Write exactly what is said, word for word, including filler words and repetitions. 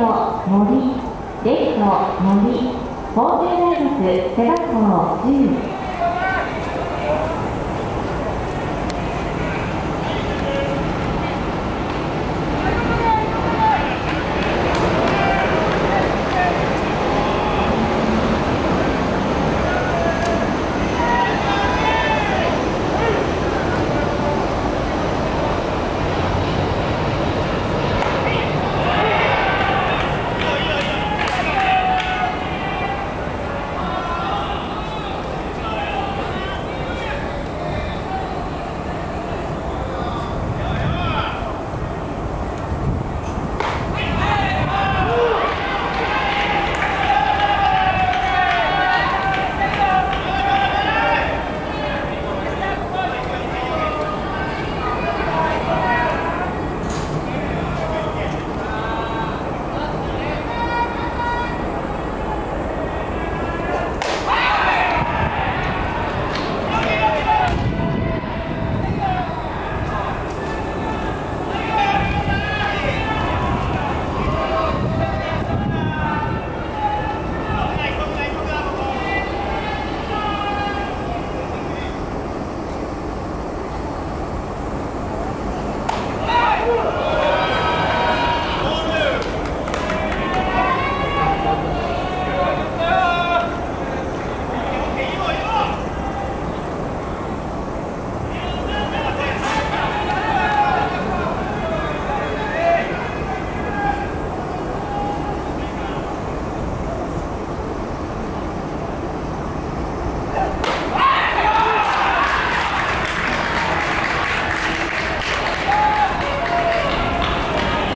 東森、レイト森、法政大学背学校じゅう